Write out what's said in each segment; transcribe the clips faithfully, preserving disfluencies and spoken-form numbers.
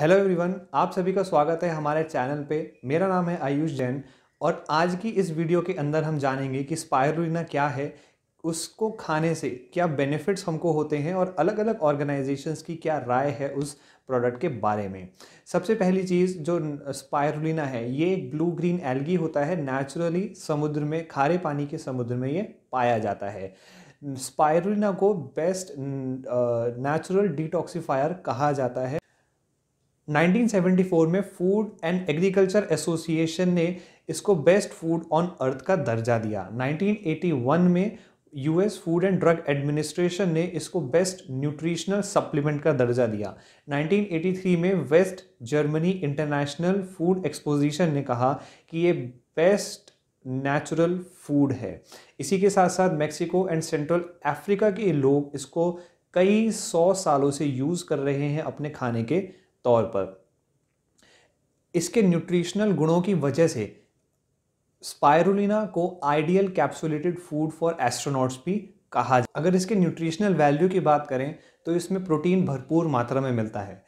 Hello everyone, आप सभी का स्वागत है हमारे चैनल पे। मेरा नाम है आयुष जैन और आज की इस वीडियो के अंदर हम जानेंगे कि स्पिरुलिना क्या है, उसको खाने से क्या बेनिफिट्स हमको होते हैं और अलग अलग ऑर्गेनाइजेशंस की क्या राय है उस प्रोडक्ट के बारे में। सबसे पहली चीज़ जो स्पिरुलिना है, ये एक ब्लू ग्रीन एल्गी होता है। नेचुरली समुद्र में, खारे पानी के समुद्र में ये पाया जाता है। स्पिरुलिना को बेस्ट नेचुरल डिटॉक्सीफायर कहा जाता है। नाइनटीन सेवेंटी फोर में फूड एंड एग्रीकल्चर एसोसिएशन ने इसको बेस्ट फूड ऑन अर्थ का दर्जा दिया। नाइनटीन एटी वन में US food and drug administration ने इसको बेस्ट न्यूट्रिशनल सप्लीमेंट का दर्जा दिया। नाइनटीन एटी थ्री में West Germany international food exposition ने कहा कि ये बेस्ट नेचुरल फूड है। इसी के साथ साथ मैक्सिको एंड सेंट्रल अफ्रीका के लोग इसको कई सौ सालों से यूज़ कर रहे हैं अपने खाने के तौर पर। इसके न्यूट्रिशनल गुणों की वजह से स्पिरुलिना को ideal capsulated food for astronauts भी कहा जाता है। अगर इसके न्यूट्रिशनल वैल्यू की बात करें तो इसमें प्रोटीन भरपूर मात्रा में मिलता है।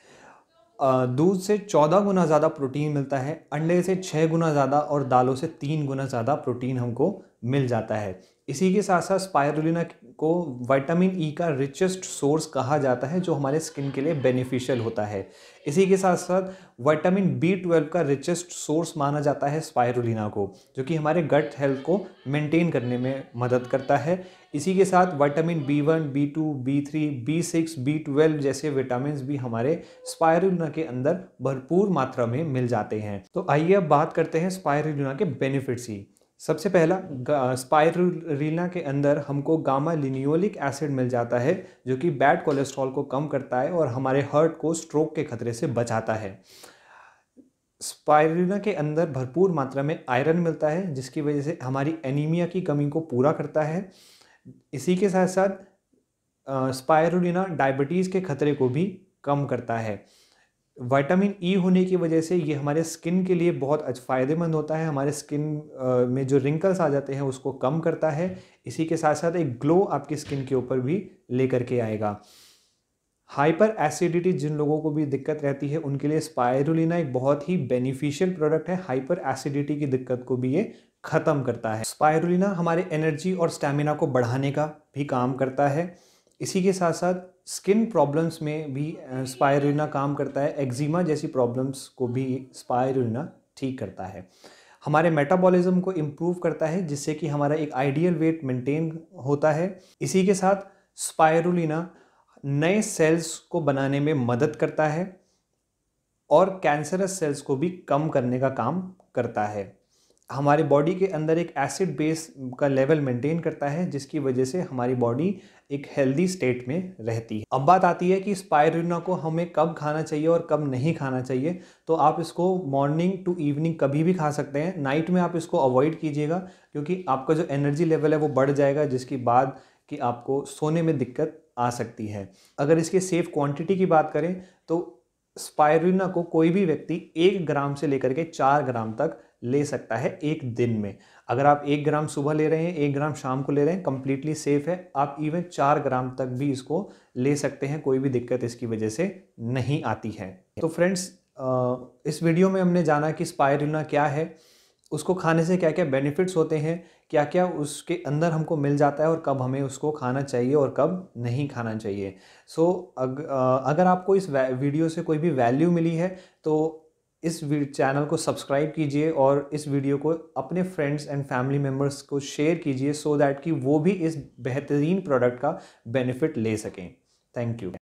दूध से चौदह गुना ज़्यादा प्रोटीन मिलता है, अंडे से छः गुना ज़्यादा और दालों से तीन गुना ज़्यादा प्रोटीन हमको मिल जाता है। इसी के साथ साथ स्पिरुलिना को विटामिन ई का रिचेस्ट सोर्स कहा जाता है, जो हमारे स्किन के लिए बेनिफिशियल होता है। इसी के साथ साथ विटामिन बी ट्वेल्व का रिचेस्ट सोर्स माना जाता है स्पिरुलिना को, जो कि हमारे गट हेल्थ को मेंटेन करने में मदद करता है। इसी के साथ vitamin B one, B two, B three, B six, B twelve जैसे विटामिन भी हमारे स्पिरुलिना के अंदर भरपूर मात्रा में मिल जाते हैं। तो आइए अब बात करते हैं स्पिरुलिना के बेनिफिट्स की। सबसे पहला, स्पिरुलिना के अंदर हमको गामा लिनियोलिक एसिड मिल जाता है, जो कि बैड कोलेस्ट्रॉल को कम करता है और हमारे हार्ट को स्ट्रोक के खतरे से बचाता है। स्पिरुलिना के अंदर भरपूर मात्रा में आयरन मिलता है, जिसकी वजह से हमारी एनीमिया की कमी को पूरा करता है। इसी के साथ साथ स्पिरुलिना डायबिटीज़ के खतरे को भी कम करता है। विटामिन ई होने की वजह से ये हमारे स्किन के लिए बहुत अच्छा फ़ायदेमंद होता है। हमारे स्किन में जो रिंकल्स आ जाते हैं उसको कम करता है। इसी के साथ साथ एक ग्लो आपकी स्किन के ऊपर भी लेकर के आएगा। हाइपर एसिडिटी जिन लोगों को भी दिक्कत रहती है उनके लिए स्पिरुलिना एक बहुत ही बेनिफिशियल प्रोडक्ट है। हाइपर एसिडिटी की दिक्कत को भी ये ख़त्म करता है। स्पिरुलिना हमारे एनर्जी और स्टैमिना को बढ़ाने का भी काम करता है। इसी के साथ साथ स्किन प्रॉब्लम्स में भी स्पिरुलिना काम करता है। एक्जिमा जैसी प्रॉब्लम्स को भी स्पिरुलिना ठीक करता है। हमारे मेटाबॉलिज्म को इम्प्रूव करता है, जिससे कि हमारा एक आइडियल वेट मेंटेन होता है। इसी के साथ स्पिरुलिना नए सेल्स को बनाने में मदद करता है और कैंसरस सेल्स को भी कम करने का काम करता है। हमारे बॉडी के अंदर एक एसिड बेस का लेवल मेंटेन करता है, जिसकी वजह से हमारी बॉडी एक हेल्दी स्टेट में रहती है। अब बात आती है कि स्पिरुलिना को हमें कब खाना चाहिए और कब नहीं खाना चाहिए। तो आप इसको मॉर्निंग टू इवनिंग कभी भी खा सकते हैं। नाइट में आप इसको अवॉइड कीजिएगा, क्योंकि आपका जो एनर्जी लेवल है वो बढ़ जाएगा, जिसके बाद कि आपको सोने में दिक्कत आ सकती है। अगर इसके सेफ क्वान्टिटी की बात करें तो स्पिरुलिना को कोई भी व्यक्ति एक ग्राम से लेकर के चार ग्राम तक ले सकता है एक दिन में। अगर आप एक ग्राम सुबह ले रहे हैं, एक ग्राम शाम को ले रहे हैं, कंप्लीटली सेफ है। आप इवन चार ग्राम तक भी इसको ले सकते हैं, कोई भी दिक्कत इसकी वजह से नहीं आती है। तो फ्रेंड्स, इस वीडियो में हमने जाना कि स्पिरुलिना क्या है, उसको खाने से क्या क्या बेनिफिट्स होते हैं, क्या क्या उसके अंदर हमको मिल जाता है और कब हमें उसको खाना चाहिए और कब नहीं खाना चाहिए। सो अग, अगर आपको इस वीडियो से कोई भी वैल्यू मिली है तो इस चैनल को सब्सक्राइब कीजिए और इस वीडियो को अपने फ्रेंड्स एंड फैमिली मेम्बर्स को शेयर कीजिए, सो दैट कि वो भी इस बेहतरीन प्रोडक्ट का बेनिफिट ले सकें। Thank you.